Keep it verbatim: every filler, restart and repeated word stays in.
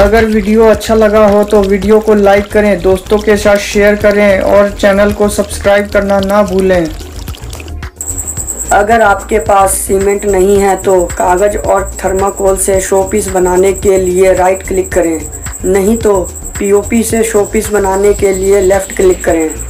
अगर वीडियो अच्छा लगा हो तो वीडियो को लाइक करें, दोस्तों के साथ शेयर करें और चैनल को सब्सक्राइब करना ना भूलें। अगर आपके पास सीमेंट नहीं है तो कागज़ और थर्माकोल से शोपीस बनाने के लिए राइट क्लिक करें, नहीं तो पीओपी से शोपीस बनाने के लिए लेफ़्ट क्लिक करें।